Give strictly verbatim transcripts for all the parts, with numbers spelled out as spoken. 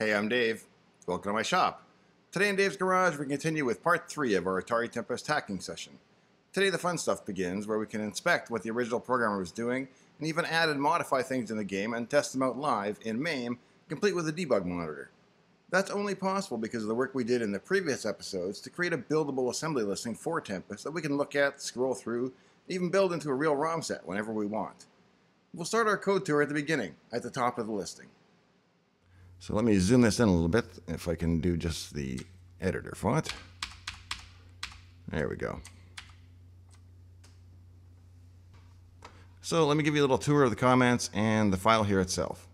Hey, I'm Dave. Welcome to my shop. Today in Dave's Garage, we continue with part three of our Atari Tempest hacking session. Today the fun stuff begins, where we can inspect what the original programmer was doing, and even add and modify things in the game and test them out live in MAME, complete with a debug monitor. That's only possible because of the work we did in the previous episodes to create a buildable assembly listing for Tempest that we can look at, scroll through, and even build into a real ROM set whenever we want. We'll start our code tour at the beginning, at the top of the listing. So let me zoom this in a little bit, if I can do just the editor font. There we go. So let me give you a little tour of the comments and the file here itself.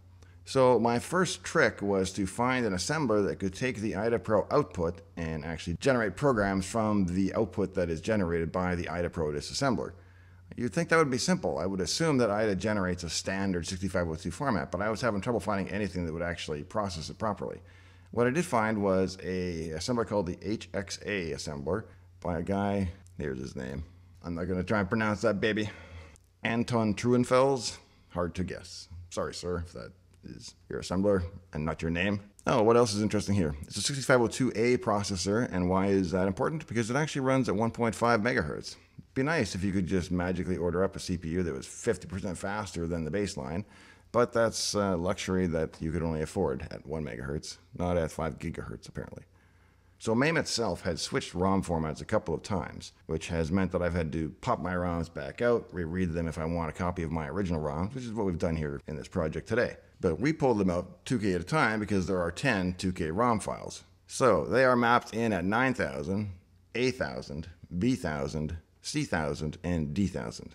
So my first trick was to find an assembler that could take the I D A Pro output and actually generate programs from the output that is generated by the I D A Pro disassembler. You'd think that would be simple. I would assume that I D A generates a standard sixty-five oh two format, but I was having trouble finding anything that would actually process it properly. What I did find was a assembler called the H X A assembler by a guy, there's his name. I'm not going to try and pronounce that baby. Anton Truenfels, hard to guess. Sorry, sir, if that is your assembler and not your name. Oh, what else is interesting here? It's a sixty-five oh two A processor, and why is that important? Because it actually runs at one point five megahertz. It'd be nice if you could just magically order up a C P U that was fifty percent faster than the baseline, but that's a luxury that you could only afford at one megahertz, not at five gigahertz apparently. So MAME itself has switched ROM formats a couple of times, which has meant that I've had to pop my ROMs back out, reread them if I want a copy of my original ROMs, which is what we've done here in this project today. But we pulled them out two K at a time because there are ten two K ROM files. So they are mapped in at nine thousand, A thousand, B thousand, C thousand, and D thousand.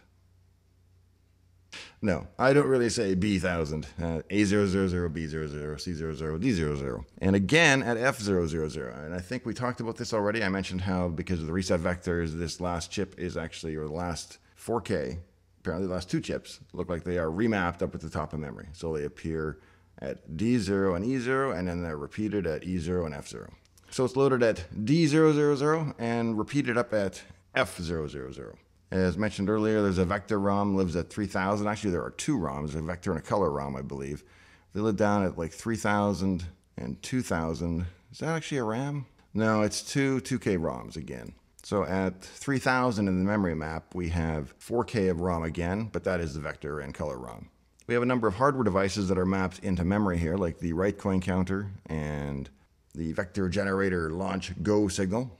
No, I don't really say B thousand, uh, A zero zero zero, B zero zero, C zero zero, D zero zero, and again at F zero zero zero. And I think we talked about this already. I mentioned how because of the reset vectors, this last chip is actually, or the last four K, apparently the last two chips, look like they are remapped up at the top of memory. So they appear at D zero and E zero, and then they're repeated at E zero and F zero. So it's loaded at D zero zero zero and repeated up at F zero zero zero. As mentioned earlier, there's a vector ROM, lives at three thousand. Actually, there are two ROMs, a vector and a color ROM, I believe. They live down at like three thousand and two thousand. Is that actually a RAM? No, it's two 2K ROMs again. So at three thousand in the memory map, we have four K of ROM again, but that is the vector and color ROM. We have a number of hardware devices that are mapped into memory here, like the write coin counter and the vector generator launch go signal.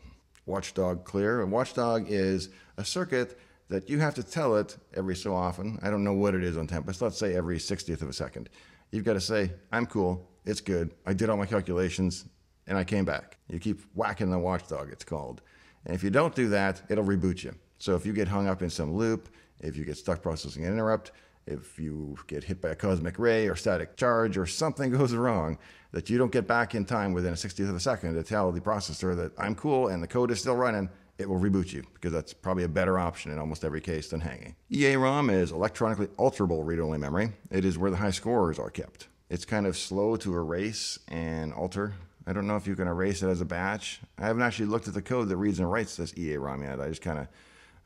Watchdog clear. And watchdog is a circuit that you have to tell it every so often. I don't know what it is on Tempest. Let's say every sixtieth of a second. You've got to say, I'm cool. It's good. I did all my calculations and I came back. You keep whacking the watchdog, it's called. And if you don't do that, it'll reboot you. So if you get hung up in some loop, if you get stuck processing an interrupt, if you get hit by a cosmic ray or static charge or something goes wrong that you don't get back in time within a sixtieth of a second to tell the processor that I'm cool and the code is still running, it will reboot you, because that's probably a better option in almost every case than hanging. EAROM is electronically alterable read-only memory. It is where the high scores are kept. It's kind of slow to erase and alter. I don't know if you can erase it as a batch. I haven't actually looked at the code that reads and writes this EAROM yet. I just kind of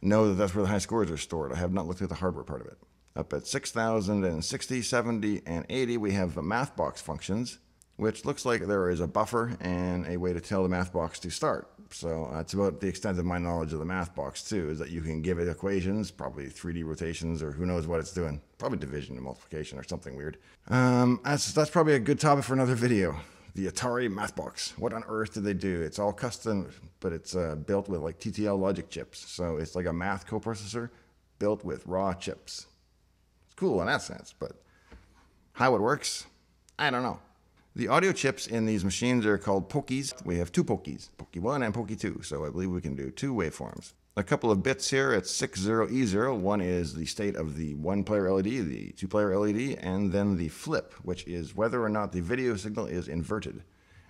know that that's where the high scores are stored. I have not looked at the hardware part of it. Up at six thousand sixty, seventy, and eighty, we have the mathbox functions, which looks like there is a buffer and a way to tell the mathbox to start. So that's about the extent of my knowledge of the mathbox too, is that you can give it equations, probably three D rotations, or who knows what it's doing. Probably division and multiplication or something weird. Um, that's, that's probably a good topic for another video. The Atari mathbox. What on earth did they do? It's all custom, but it's uh, built with like T T L logic chips. So it's like a math coprocessor built with raw chips. Cool in that sense, but how it works, I don't know. The audio chips in these machines are called Pokeys. We have two Pokeys, Pokey one and Pokey two, so I believe we can do two waveforms. A couple of bits here at sixty E zero. One is the state of the one-player L E D, the two-player L E D, and then the flip, which is whether or not the video signal is inverted.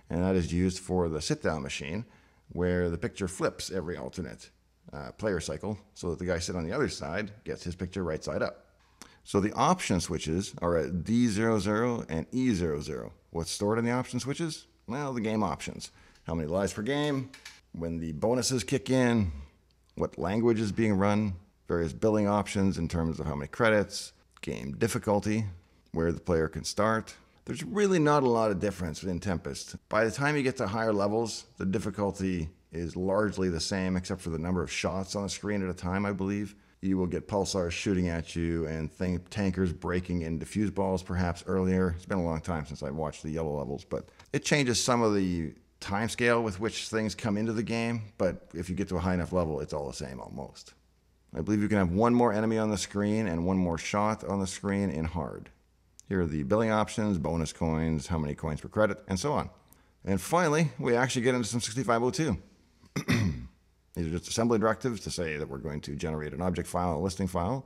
And that is used for the sit-down machine, where the picture flips every alternate uh, player cycle, so that the guy sitting on the other side gets his picture right side up. So the option switches are at D zero zero and E zero zero. What's stored in the option switches? Well, the game options. How many lives per game, when the bonuses kick in, what language is being run, various billing options in terms of how many credits, game difficulty, where the player can start, there's really not a lot of difference in Tempest. By the time you get to higher levels, the difficulty is largely the same, except for the number of shots on the screen at a time, I believe. You will get pulsars shooting at you and think tankers breaking into fuse balls perhaps earlier. It's been a long time since I watched the yellow levels, but it changes some of the time scale with which things come into the game, but if you get to a high enough level, it's all the same almost. I believe you can have one more enemy on the screen and one more shot on the screen in hard. Here are the billing options, bonus coins, how many coins per credit, and so on. And finally, we actually get into some sixty-five oh two. These are just assembly directives to say that we're going to generate an object file and a listing file.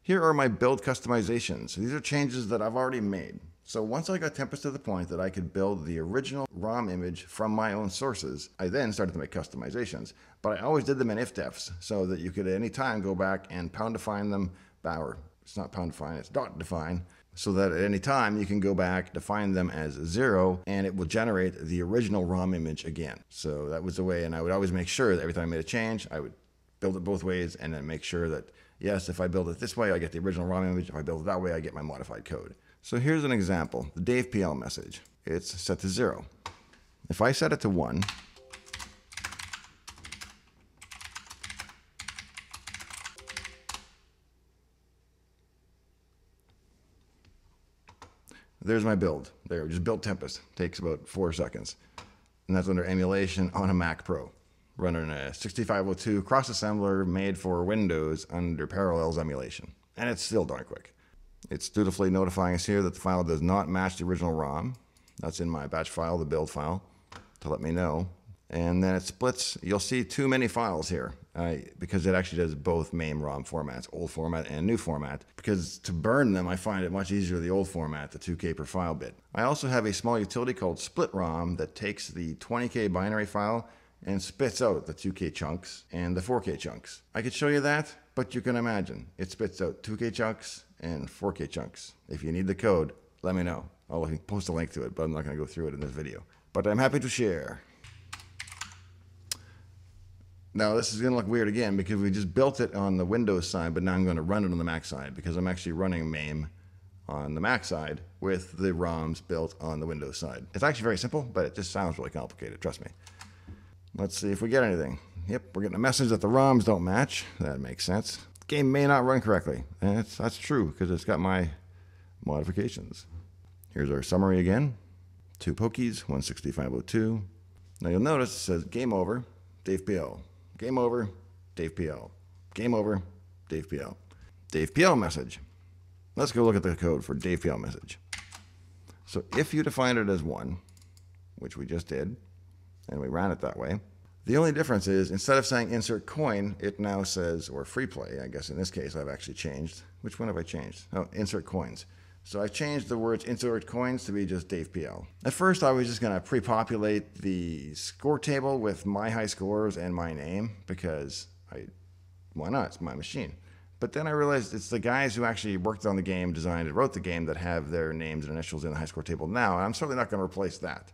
Here are my build customizations. These are changes that I've already made. So once I got Tempest to the point that I could build the original ROM image from my own sources, I then started to make customizations. But I always did them in ifdefs so that you could at any time go back and pound define them, or it's not pound define, it's dot define, so that at any time you can go back, define them as zero, and it will generate the original ROM image again. So that was the way, and I would always make sure that every time I made a change, I would build it both ways and then make sure that, yes, if I build it this way, I get the original ROM image. If I build it that way, I get my modified code. So here's an example, the DavePL message. It's set to zero. If I set it to one, there's my build. There, we just built Tempest. Takes about four seconds. And that's under emulation on a Mac Pro. Running a sixty-five oh two cross assembler made for Windows under Parallels emulation. And it's still darn quick. It's dutifully notifying us here that the file does not match the original ROM. That's in my batch file, the build file, to let me know. And then it splits. You'll see too many files here uh, because it actually does both MAME ROM formats, old format and new format, because to burn them, I find it much easier the old format, the two K per file bit. I also have a small utility called Split ROM that takes the twenty K binary file and spits out the two K chunks and the four K chunks. I could show you that, but you can imagine it spits out two K chunks and four K chunks. If you need the code, let me know. I'll post a link to it, but I'm not going to go through it in this video. But I'm happy to share. Now this is going to look weird again because we just built it on the Windows side, but now I'm going to run it on the Mac side because I'm actually running MAME on the Mac side with the ROMs built on the Windows side. It's actually very simple, but it just sounds really complicated, trust me. Let's see if we get anything. Yep, we're getting a message that the ROMs don't match. That makes sense. The game may not run correctly. And it's, that's true because it's got my modifications. Here's our summary again. Two Pokeys, one sixty-five oh two. Now you'll notice it says game over, DavePL. Game over, DavePL. Game over, DavePL. DavePL message. Let's go look at the code for DavePL message. So if you define it as one, which we just did, and we ran it that way, the only difference is instead of saying insert coin, it now says, or free play, I guess in this case I've actually changed. Which one have I changed? Oh, insert coins. So I changed the words insert coins to be just DavePL. At first I was just gonna pre-populate the score table with my high scores and my name because I, why not, it's my machine. But then I realized it's the guys who actually worked on the game, designed and wrote the game that have their names and initials in the high score table now, and I'm certainly not gonna replace that.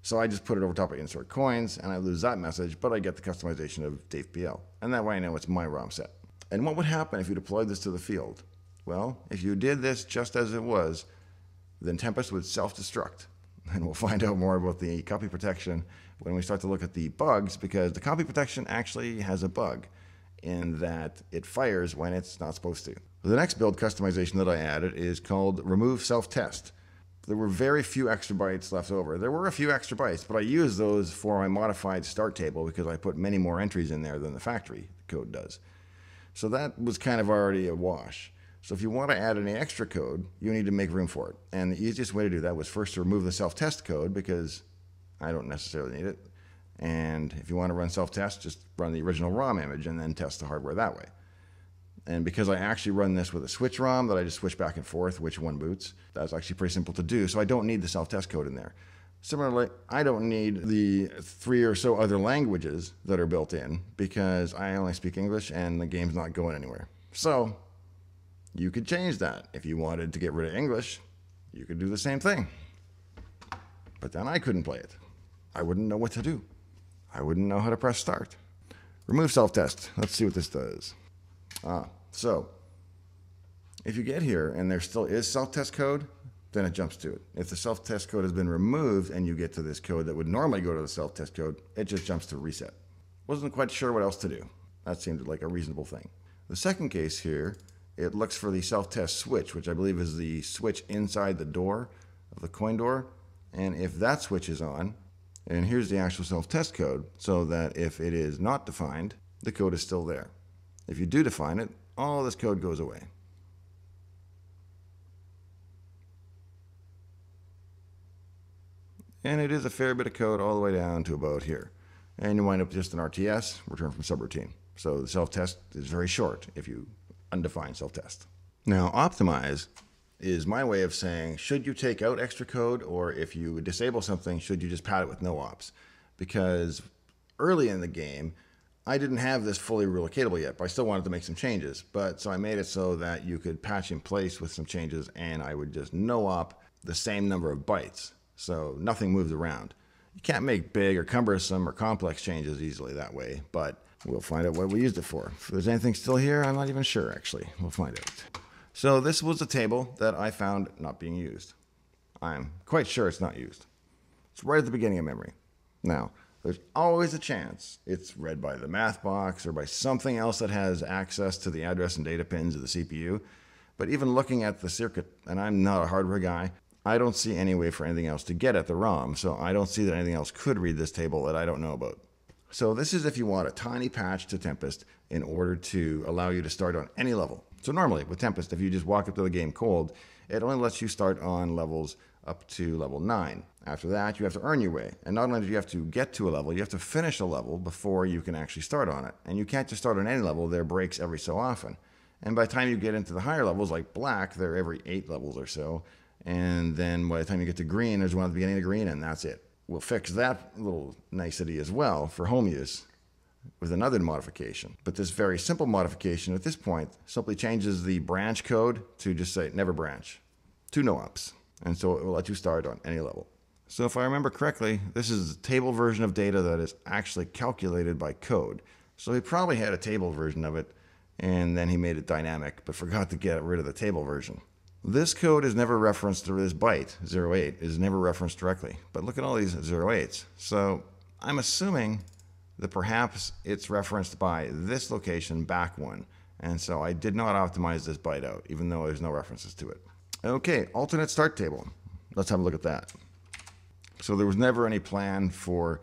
So I just put it over top of insert coins and I lose that message, but I get the customization of DavePL. And that way I know it's my ROM set. And what would happen if you deployed this to the field? Well, if you did this just as it was, then Tempest would self-destruct. And we'll find out more about the copy protection when we start to look at the bugs, because the copy protection actually has a bug in that it fires when it's not supposed to. The next build customization that I added is called Remove Self-Test. There were very few extra bytes left over. There were a few extra bytes, but I used those for my modified start table because I put many more entries in there than the factory code does. So that was kind of already a wash. So if you want to add any extra code, you need to make room for it. And the easiest way to do that was first to remove the self-test code because I don't necessarily need it. And if you want to run self-test, just run the original ROM image and then test the hardware that way. And because I actually run this with a switch ROM that I just switch back and forth, which one boots, that's actually pretty simple to do. So I don't need the self-test code in there. Similarly, I don't need the three or so other languages that are built in because I only speak English and the game's not going anywhere. So you could change that. If you wanted to get rid of English, you could do the same thing. But then I couldn't play it. I wouldn't know what to do. I wouldn't know how to press start. Remove self-test. Let's see what this does. Ah, so if you get here and there still is self-test code, then it jumps to it. If the self-test code has been removed and you get to this code that would normally go to the self-test code, it just jumps to reset. Wasn't quite sure what else to do. That seemed like a reasonable thing. The second case here, it looks for the self-test switch, which I believe is the switch inside the door of the coin door. And if that switch is on, and here's the actual self-test code, so that if it is not defined, the code is still there. If you do define it, all this code goes away. And it is a fair bit of code all the way down to about here. And you wind up just an R T S, return from subroutine. So the self-test is very short if you undefine self-test. Now, optimize is my way of saying, should you take out extra code, or if you disable something, should you just pad it with no ops? Because early in the game, I didn't have this fully relocatable yet, but I still wanted to make some changes. But so I made it so that you could patch in place with some changes, and I would just no-op the same number of bytes. So nothing moves around. You can't make big or cumbersome or complex changes easily that way, but we'll find out what we used it for. If there's anything still here, I'm not even sure, actually. We'll find out. So this was a table that I found not being used. I'm quite sure it's not used. It's right at the beginning of memory. Now, there's always a chance it's read by the math box or by something else that has access to the address and data pins of the C P U. But even looking at the circuit, and I'm not a hardware guy, I don't see any way for anything else to get at the ROM, so I don't see that anything else could read this table that I don't know about. So this is if you want a tiny patch to Tempest in order to allow you to start on any level. So normally with Tempest, if you just walk up to the game cold, it only lets you start on levels up to level nine. After that, you have to earn your way. And not only do you have to get to a level, you have to finish a level before you can actually start on it. And you can't just start on any level, there are breaks every so often. And by the time you get into the higher levels, like black, they're every eight levels or so. And then by the time you get to green, there's one at the beginning of green, and that's it. We'll fix that little nicety as well for home use with another modification. But this very simple modification at this point simply changes the branch code to just say never branch to no ops. And so it will let you start on any level. So if I remember correctly, this is the table version of data that is actually calculated by code. So he probably had a table version of it, and then he made it dynamic, but forgot to get rid of the table version. This code is never referenced, or this byte, zero eight, is never referenced directly. But look at all these zero eights. So I'm assuming that perhaps it's referenced by this location back one. And so I did not optimize this byte out, even though there's no references to it. Okay, alternate start table. Let's have a look at that. So there was never any plan for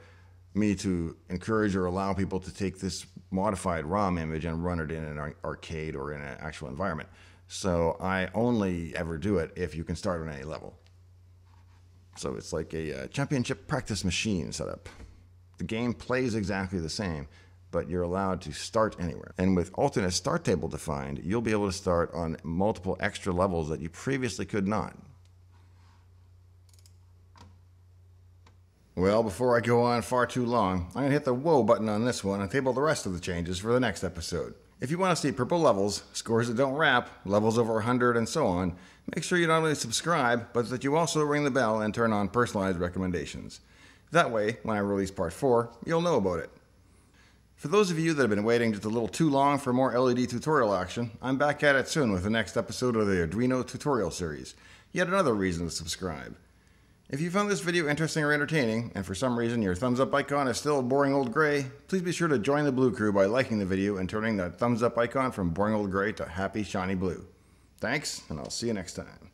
me to encourage or allow people to take this modified ROM image and run it in an arcade or in an actual environment. So I only ever do it if you can start on any level. So it's like a uh, championship practice machine setup. The game plays exactly the same, but you're allowed to start anywhere. And with alternate start table defined, you'll be able to start on multiple extra levels that you previously could not. Well, before I go on far too long, I'm gonna hit the whoa button on this one and table the rest of the changes for the next episode. If you want to see purple levels, scores that don't wrap, levels over one hundred, and so on, make sure you not only subscribe, but that you also ring the bell and turn on personalized recommendations. That way, when I release part four, you'll know about it. For those of you that have been waiting just a little too long for more L E D tutorial action, I'm back at it soon with the next episode of the Arduino tutorial series. Yet another reason to subscribe. If you found this video interesting or entertaining, and for some reason your thumbs up icon is still boring old gray, please be sure to join the blue crew by liking the video and turning that thumbs up icon from boring old gray to happy shiny blue. Thanks, and I'll see you next time.